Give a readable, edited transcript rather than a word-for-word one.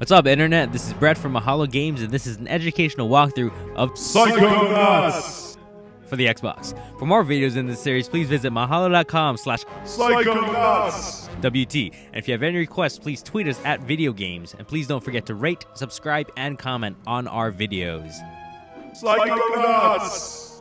What's up, Internet? This is Brett from Mahalo Games, and this is an educational walkthrough of Psychonauts for the Xbox. For more videos in this series, please visit mahalo.com/psychonautswt. And if you have any requests, please tweet us at Video Games, and please don't forget to rate, subscribe, and comment on our videos. Psychonauts!